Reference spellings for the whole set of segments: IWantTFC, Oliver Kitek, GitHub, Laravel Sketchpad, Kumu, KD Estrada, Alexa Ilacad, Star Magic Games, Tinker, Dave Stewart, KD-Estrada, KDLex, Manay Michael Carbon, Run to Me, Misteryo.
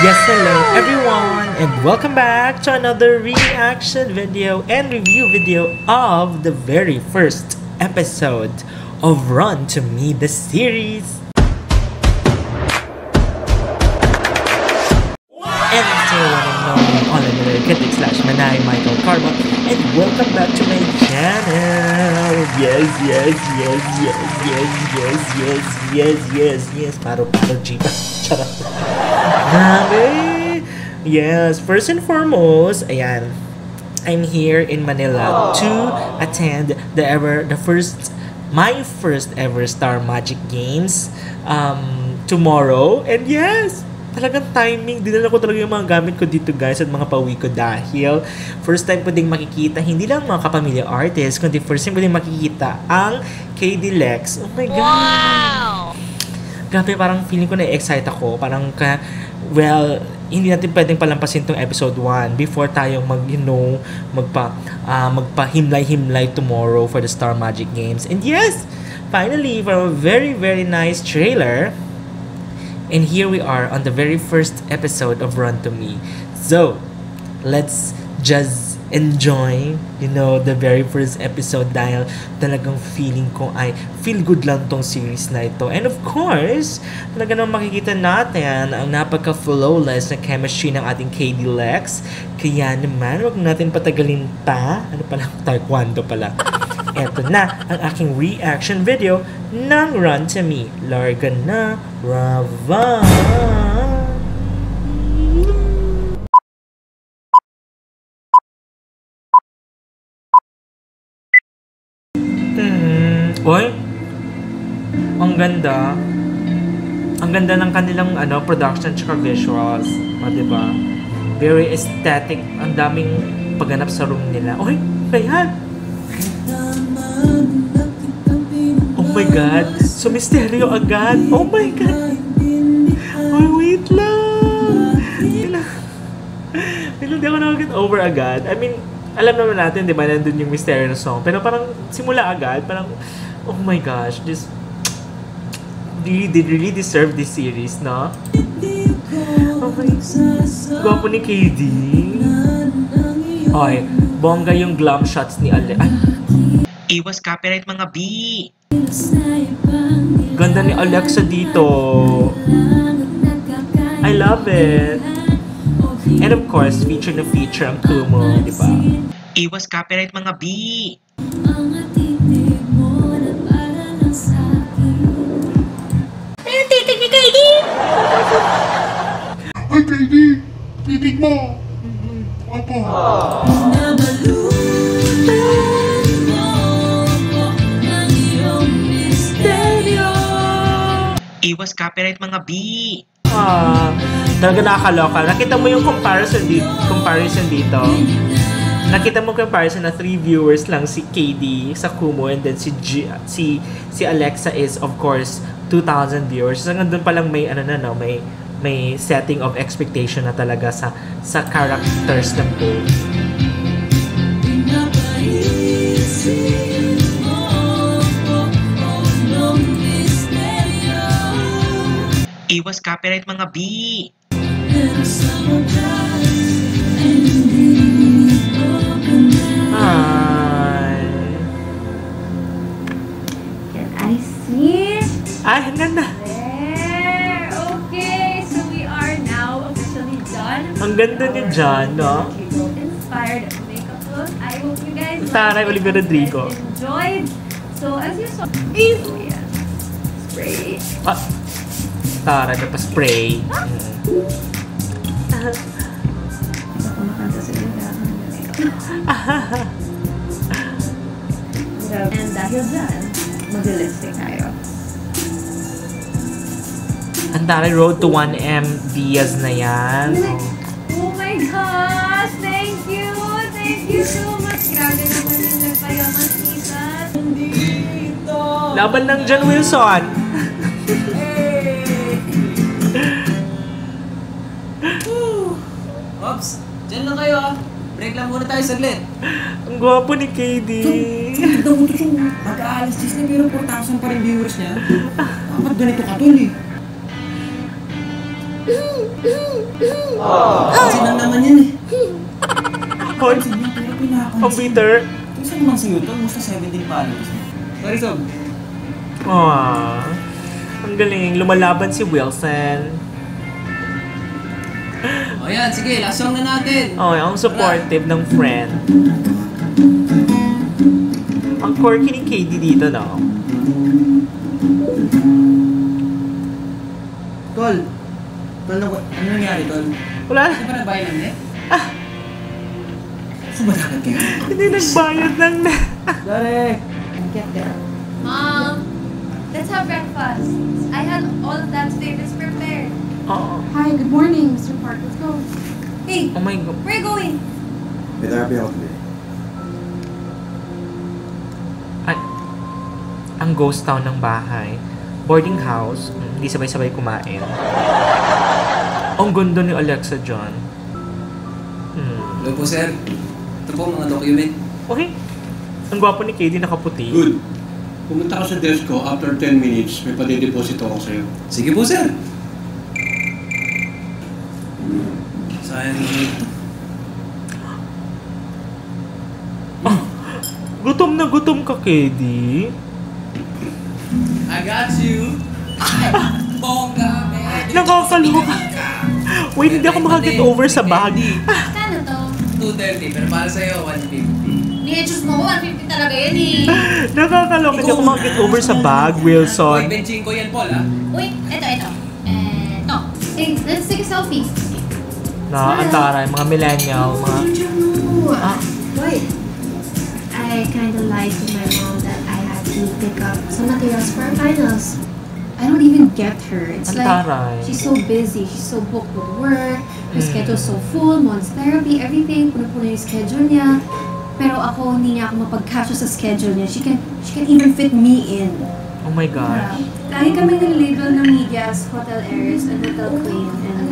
Yes, hello everyone, and welcome back to another reaction video and review video of the very first episode of Run to Me, the series. And so I'm Oliver Kitek / Manay Michael Carbon, and welcome back to my channel. Yes. Paro Jeep. Yes, first and foremost, ayan, I'm here in Manila to attend my first ever Star Magic Games tomorrow, and yes, talagang timing, dinala ko talaga yung mga gamit ko dito guys at mga pauwi ko dahil first time ko ding makikita, hindi lang mga kapamilya artists, kundi first time ko ding makikita ang KDLex. Oh my God! Wow! Grabe, parang feeling ko na-excite ako. Parang, well, hindi natin pwedeng palampasin tong episode 1 before tayong magpahimlay-himlay tomorrow for the Star Magic Games. And yes, finally, for a very, very nice trailer. And here we are on the very first episode of Run to Me. So, let's just enjoy, you know, the very first episode dahil talagang feeling ko ay feel good lang tong series na ito. And of course, talaga nang makikita natin ang napaka-flawless na chemistry ng ating KDLex. Kaya naman, wag natin patagalin pa. Ano pala? Taekwondo pala. Eto na ang aking reaction video ng Run to Me. Larga na Rava. Oy, ang ganda. Ang ganda ng kanilang ano, production tsaka visuals. O, diba? Very aesthetic. Ang daming pagganap sa room nila. Oy, kaya oh my God! So Misteryo agad! Oh my God! Oh, wait lang! Hindi ako nakakit over agad. I mean, alam naman natin, di ba, nandun yung Misteryo na song. Pero parang simula agad, parang, oh my gosh, this really deserve this series, no? Oh my God! Gwapo ni KD! Oy, bongga yung glam shots ni Ale. Ay! Iwas copyright mga B! Ganda ni Alexa dito. I love it. And of course, feature na feature ang Kumu, di ba? Iwas copyright mga B. Ano titig ni KD? Ay KD, titig mo. Opo. Iwas copyright mga B. Talaga nakakaloka. Nakita mo yung comparison dito. Nakita mo comparison na 3 viewers lang, si KD sa Kumu, and then si Alexa is of course 2,000 viewers. So doon pa lang may ano na, no, may setting of expectation na talaga sa characters ng both. Iwas copyright mga B. Ay. Can I see? Ay, ganda. There. Okay, so we are now officially done. Ang ganda ni John, no? Inspired makeup look. I hope you guys enjoyed. So as you saw, easily spray. Tara, napa-spray. And dahil dyan, mag-listing tayo. Ang tari, road to 1M Diaz na yan. Oh my gosh! Thank you! Thank you so much! Grabe naman yung nagpayaman kita. Dito! Laban ng John Wilson! Oops! Diyan lang kayo ah! Break lang muna tayo saglit! Ang gwapo ni KD! Mag-aalis just na pero 4,000 pa rin viewers niya. Dapat ganito ka tol eh! Kasi na naman yun eh. Coach, computer. Gusto naman si Yuto, gusto 17 palos. Sorry, Sob. Aww. Ang galing, lumalaban si Wilson. O yan, sige, last song na natin. O, ang supportive ng friend. Ang quirky ni KD dito, no? Tol, ano nangyari, Tol? Wala. Hindi ba nagbayad ng net? Ah! Saan ba dagat kayo? Hindi nagbayad ng net. Derek! I'll get there. Mom, let's have breakfast. I had all of that today. It's prepared. Uh-oh. Hi, good morning, Mr. Park. Let's go. Hey, oh my God. Where are you going? With our family. Ang ghost town ng bahay. Boarding house. Hindi sabay-sabay kumain. Ang gundo ni Alexa John. Hello po, sir. Ito po mga document. Okay. Ang gwapo ni KD, nakaputi. Good. Pumunta ka sa desk ko. After 10 minutes, may padideposito ako sa'yo. Sige po, sir. Sayang nito. Ah, gutom na gutom ka, KD. I got you. Bongga, man. Nakakaluha. Wait, hindi ako makaget over sa bag. Kano to? 230, pero para sa'yo, 150. Hindi, Diyos mo, 150 talaga yan eh. Nakakaluha, hindi ako makaget over sa bag, Wilson. Uy, benching ko yan, Paul, ha? Uy, eto. Eto. Let's take a selfie. Na, ang taray, mga millennial, mga... Wait. I kind of lied to my mom that I had to pick up some materials for our finals. I don't even get her. It's like she's so busy. She's so booked with work. Her schedule's so full. Mom's therapy, everything. Puno-puno yung schedule niya. Pero ako, hindi niya ako mapag-catch sa schedule niya. She can even fit me in. Oh my gosh. Lagi kami nilabel ng media as hotel heiress and hotel queen. And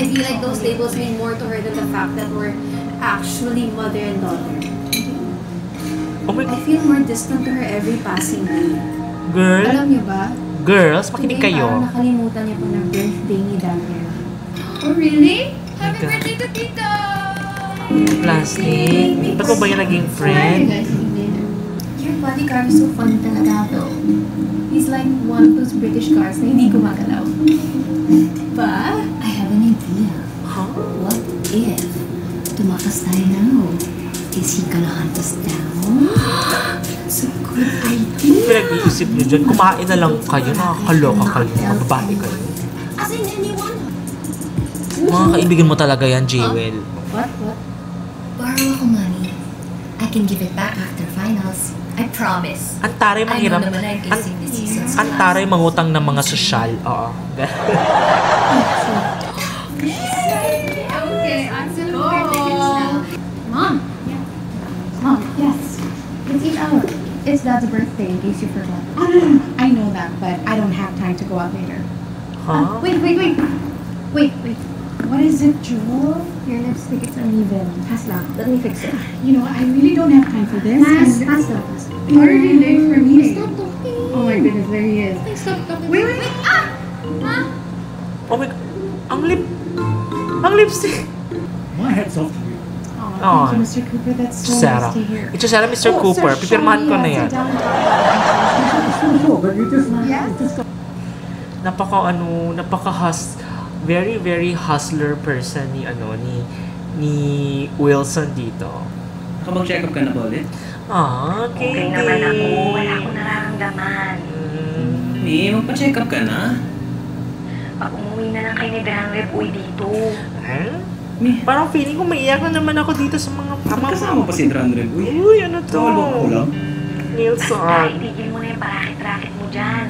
I feel like those labels mean more to her than the fact that we're actually mother and daughter. Oh my God. I feel more distant to her every passing day. Girl? Alam niyo ba? Girls, makinig kayo. Today, parang nakalimutan niya po ng birthday ni Daniel. Oh, really? Happy birthday to Tito! Plastic. Ito ba yung naging friend? Your bodyguard is so funny talaga, though. He's like one of those British guards na hindi gumagalaw. But, I have an idea. Huh? What if tumakas tayo now? Is he gonna hunt us down? That's a good idea. Pinag-iisip niyo dyan, kumain na lang kayo, nakakaloka kayo, mababae kayo. As in anyone? Mga kaibigan mo talaga yan, Jewel. What? Borrow ako money. I can give it back after finals. I promise. Ang taray mahirap. Ang taray mangutang ng mga sosyal. Oo. Okay, I'm still going. Mom! Oh, yes. It's 8 hours. It's Dad's birthday, in case you forgot. I know that, but I don't have time to go out later. Huh? Wait. What is it, Jewel? Your lipstick is uneven. Hasla, let me fix it. You know, I really don't have time for this. Hasla. I'm already late for me. Stop talking. Oh my goodness, there he is. Please stop talking. Wait. Ah! Huh? Oh my God. Ang lipstick. My head's off. Oh, thank you, Mr. Cooper. That's so Sarah. Nice to hear. It's Sarah, Mr. Cooper. Pipirmahan ko na yan. Napaka very, very hustler person ni Wilson dito. Nakapag-check up ka na ba ulit? Ah, okay. Okay naman ako. Wala akong nararamdaman. May magpa-check up ka na? Pag umuwi na lang kayo ni Drangler, uwi dito. Huh? Parang feeling ko maiyak na naman ako dito sa mga pamang. Kasama pa si Drandreg. Uy, ano to? Tawal ba ko lang? Nilsson. Ay, itigil mo na yung parakit-rakit mo dyan.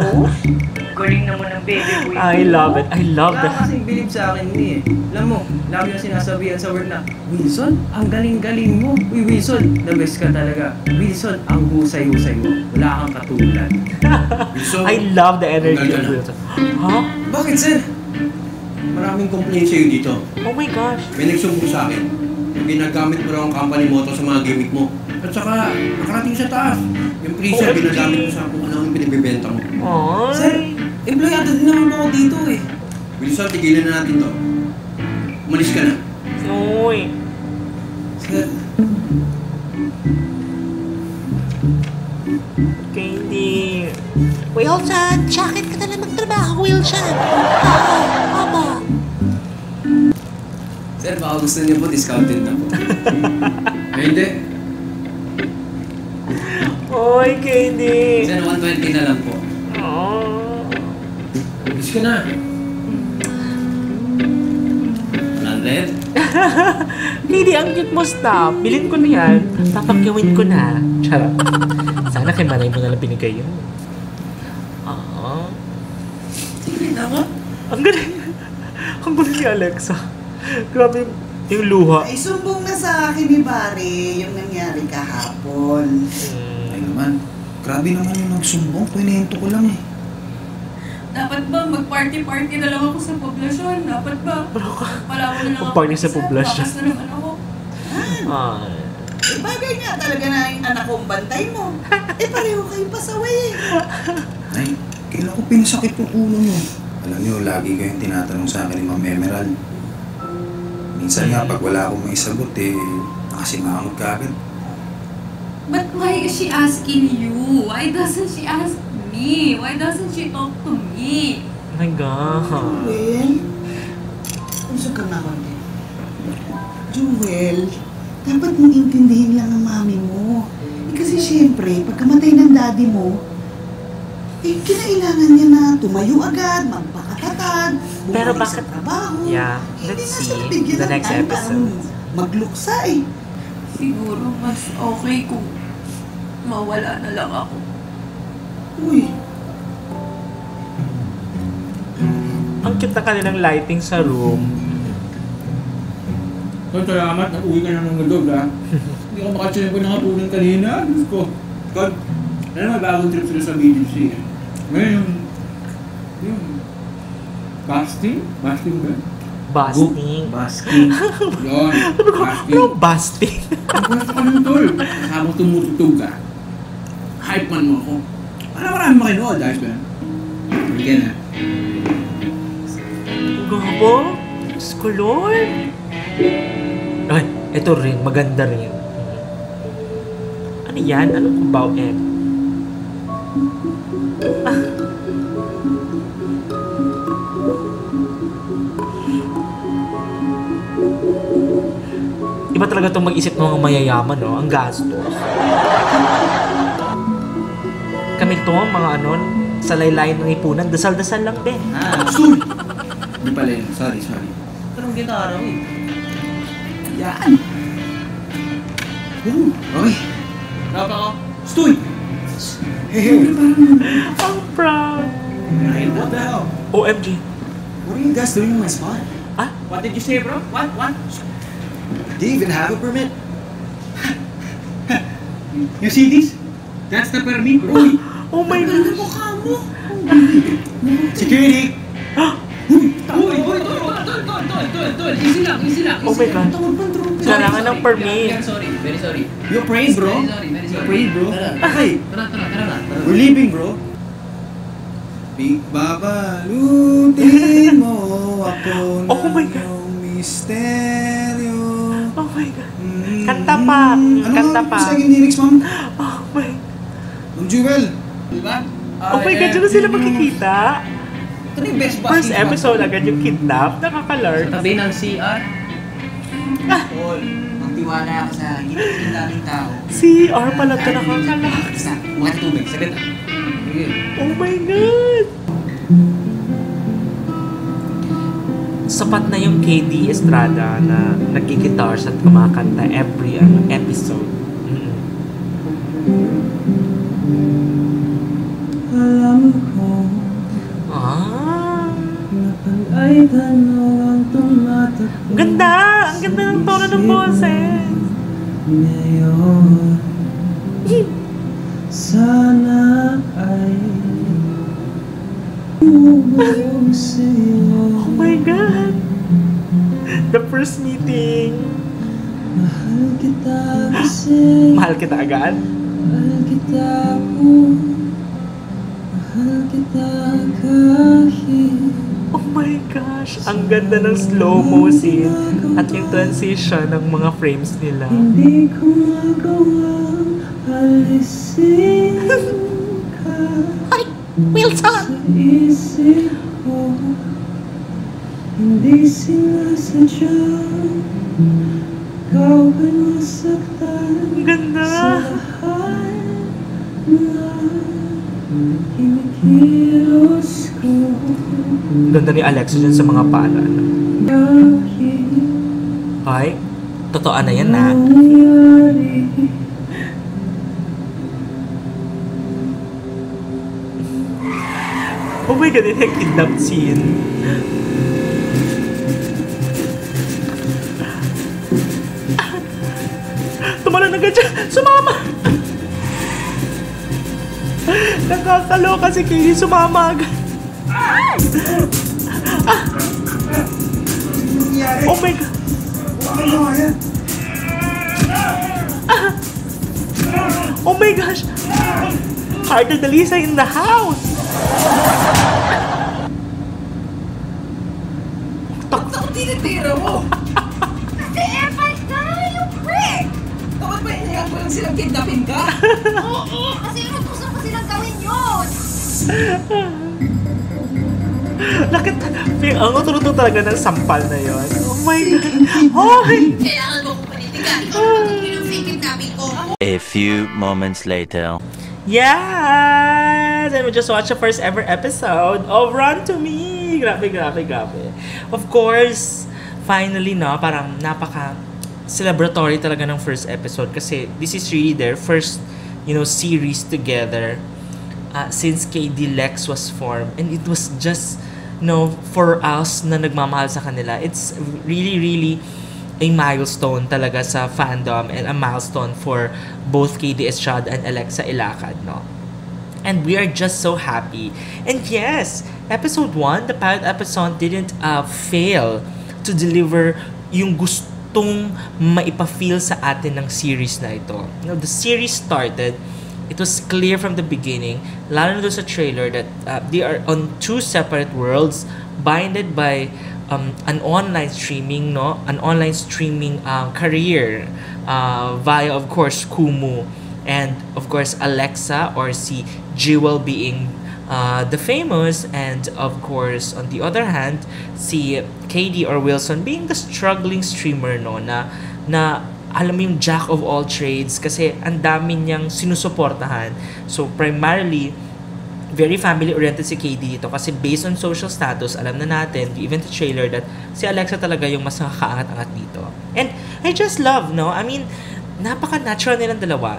Oh? Galing naman ang baby boy. I love it. Kaya kasing bilib sa akin hindi eh. Alam mo, lagi na sinasabihan sa word na, Wilson, ang galing-galing mo. Uy, Wilson, the best ka talaga. Wilson, ang husay-husay mo. Wala kang katulad. Wilson, I love the energy of Wilson. Huh? Bakit, sir? Maraming complaint sa'yo dito. Oh my gosh. May nagsumbong sa akin. Yung ginagamit mo raw ang company motor sa mga gimmick mo. At saka, nakarating sa taas. Yung freezer, ginagamit mo sa kung ano ang pinibibenta mo. Aww. Sir, empleyado din naman ako dito eh. Wilson, tigilan na natin to. Umalis ka na. No way. Hindi. Wilson, sakit ka na magtrabaho, Wilson. Papa. Sir, baka gusto niyo po discounted na po. Ay, hindi. Oy, KD. Sir, 120 na lang po. Oh. Umalis ka na. 100? Lady, ang cute mo, stop. Bilin ko na yan. Papakyawin ko na. Charot. Sana kay Manay mo nalang binigay yun. Oo. Sige na ako. Ang galing. Ang galing ni Alexa. Grabe yung luha. Ay, sumbong na sa akin ni Barry yung nangyari kahapon. Ay naman. Grabe naman yung nagsumbong. Pinihento ko lang eh. Dapat ba mag-party-party na lang ako sa poblasyon? Dapat ba? Wala ko na lang ako. Pag-party sa poblasyon. Pakas na naman ako. Ay. Eh, bagay nga talaga na yung anak kong bantay mo. Eh, pareho kayong pasaway eh. Ay, kailan ko pinasakit yung ulo mo? Alam niyo, lagi kayong tinatanong sa akin ni Ma'am Emerald. Minsan nga, pag wala akong maisagot eh, nakasimangot ka agad. But why is she asking you? Why doesn't she ask me? Why doesn't she talk to me? Oh my God. Jewel? Puso ka na konti. Jewel, dapat mong intindihin lang ang mami mo. Eh kasi siyempre, pagkamatay ng daddy mo, eh kinailangan niya na tumayo agad, magpakatatag, bumalik sa trabaho. Yeah, let's see the next episode. Magluksa eh. Siguro mas okay kung mawala na lang ako. Uy! Ang cute na kanilang lighting sa room. So, salamat. Nag-uwi ka na ng gadob, ha? Hindi ko makachilip ko ng hapunan kanina. Diyos ko. God, ano na bagong trip sila sa BDC? Ngayon yung Basting? Basting ba? Basting. Basting. Yun. Basting. Ano basting? Ang gusto ko ng tol. Habang tumututog ka, hype man mo ako. Parang marami makinood, ayos ba? Bigyan na. Gabo? Skulol? Ay, ito rin. Maganda rin. Ano yan? Anong kubaw, eh? Ah. Iba talaga itong mag-isip ng mga mayayaman, no? Ang gastos. Kami to, mga anon, sa laylayan ng ipunan, dasal-dasal lang din. Ah, sorry! Hindi pala yun, sorry. Parang gitara eh. Yan! Okay. Dapat ako. Stoy! I'm proud! What the hell? OMG. What are you guys doing in my spot? Ah? What did you say, bro? What? Do you even have a permit? You see this? That's the permit, bro! Oh my God! Ang mukha mo! Security! Tol! Easy lang! Oh my God! Kailangan ng permit! Sorry, very sorry. You're praying, bro? You're praying, bro? Okay! Tara! We're leaving, bro! Pagbabalutin mo ako ng misteryo. Oh my God! Kanta pa! Ano ang lyrics, ma'am? Oh my God! Jewel! Diba? Oh my God, dyan na sila makikita! Ito na yung best basket. First episode agad yung kidnap, nakakalart. Sa tabi ng CR. Paul, magtiwala ako sa ginagin tao. CR pala ito, nakakalart. Isa, buka tubig, saglit na. Oh my God! Sapat na yung KD-Estrada na nagkikitars at kumakanta every episode. Alam ko napag-aitan mo ang tumatakot. Ganda! Ang ganda ng tono ng boses! Ngayon sana ay bubog sa'yo. Oh my God! The first meeting! Mahal kita kasi mahal kita agad? Mahal kita kahit my gosh! Ang ganda ng slow-mo scene at yung transition ng mga frames nila. Hindi ko magawa, alisin ka. Ay! Wilson! Sa isip ko, hindi sinasadya, ikaw ba'y masaktan? Ang ganda! Ganda ni Alexa dyan sa mga pala. Ay, totoo na yan na. Oh my God, it's a kidnap scene. Tumalan agad siya! Sumama! Nakakaloka si Katie, sumama agad. Oh my God! Oh my gosh! Harder than Lisa in the house! Ba't tinitira mo? Kasi Evan ka! You prick! Dapat ba inayaan ko lang silang kidnapin ka? Oo! Kasi inutusan ko silang gawin yun! Lakit! Ang uturutong talaga ng sampal na yun. Oh my God! Hoy! Kailangan mo kong panitigay. Ito yung kidnapin ko. A few moments later. Yes! And we just watched the first ever episode of Run to Me! Grabe, grabe, grabe. Of course, finally, no, parang napaka-celebratory talaga ng first episode kasi this is really their first, you know, series together since KDLex was formed. And it was just, you know, for us na nagmamahal sa kanila. It's really, really a milestone talaga sa fandom and a milestone for both KD-Estrada and Alexa Ilacad, no? And we are just so happy. And yes, episode 1, the pilot episode didn't fail to deliver yung gustong maipafeel sa atin ng series na ito. You know, the series started, it was clear from the beginning, lalo na doon sa trailer, that they are on two separate worlds, binded by an online streaming career via, of course, Kumu. And, of course, Alexa or si Jewel being the famous. And, of course, on the other hand, si KD or Wilson being the struggling streamer, no? Na alam mo yung jack of all trades kasi ang dami niyang sinusuportahan. So, primarily, very family-oriented si KD dito kasi based on social status, alam na natin, even the trailer, that si Alexa talaga yung mas nakakaangat-angat dito. And I just love, no? I mean, napaka-natural nilang dalawa.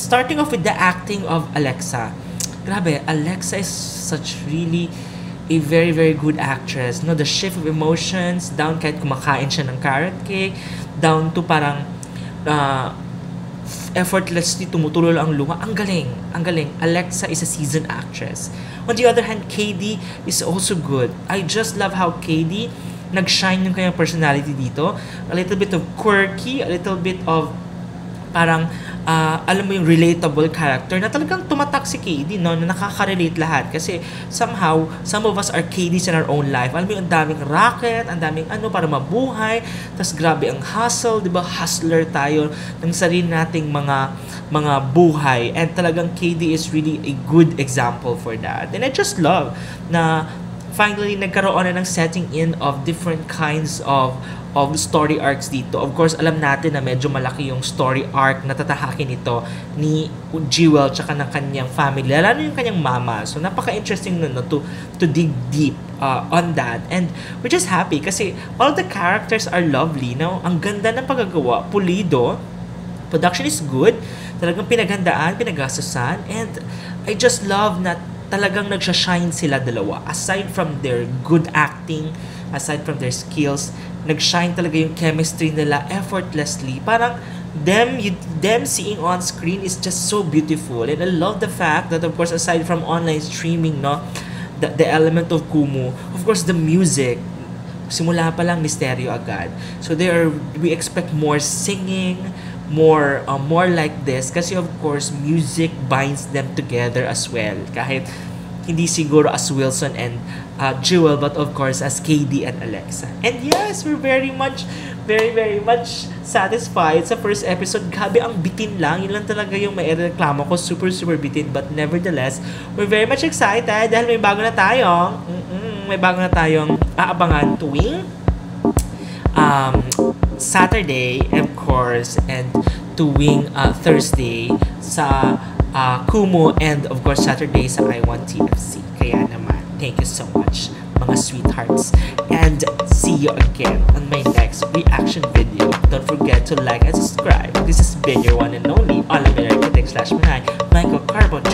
Starting off with the acting of Alexa. Grabe, Alexa is such really a very, very good actress. No, the shift of emotions, down kahit kumakain siya ng carrot cake, down to parang effortlessly tumutulol ang luha. Ang galing, ang galing. Alexa is a seasoned actress. On the other hand, KD is also good. I just love how KD nag-shine yung kanyang personality dito. A little bit of quirky, a little bit of parang, alam mo yung relatable character na talagang tumatak si KD, no? Na nakaka-relate lahat. Kasi somehow, some of us are KDs in our own life. Alam mo yung ang daming racket, ang daming ano para mabuhay. Tapos grabe ang hustle, di ba? Hustler tayo ng sarili nating mga buhay. And talagang KD is really a good example for that. And I just love na finally, nagkaroon na ng setting in of different kinds of story arcs dito. Of course, alam natin na medyo malaki yung story arc na tatahakin ito ni Jewel tsaka ng kanyang family, lalo yung kanyang mama. So, napaka-interesting nun, no, to dig deep on that. And we're just happy kasi all the characters are lovely. No? Ang ganda ng paggagawa, pulido, production is good, talagang pinaghandaan, pinagastusan, and I just love na talagang nagsashine sila dalawa. Aside from their good acting, aside from their skills, nagshine talaga yung chemistry nila effortlessly. Parang them seeing on screen is just so beautiful. And I love the fact that, of course, aside from online streaming, no, the element of Kumu, of course, the music, simula pa lang Misteryo agad. So we expect more singing, more like this kasi of course music binds them together as well, kahit hindi siguro as Wilson and Jewel, but of course as KD and Alexa. And yes, we're very, very much satisfied sa first episode. Grabe, ang bitin lang. Yun lang talaga yung may reklamo ko. Super bitin. But nevertheless, we're very much excited dahil may bago na tayong aabangan tuwing Saturday, of course, and tuwing Thursday sa Kumu, and of course Saturday sa IWantTFC. Kaya naman, thank you so much, mga sweethearts, and see you again on my next reaction video. Don't forget to like and subscribe. This has been your one and only Oliver Kitek / Manay Michael Carbon.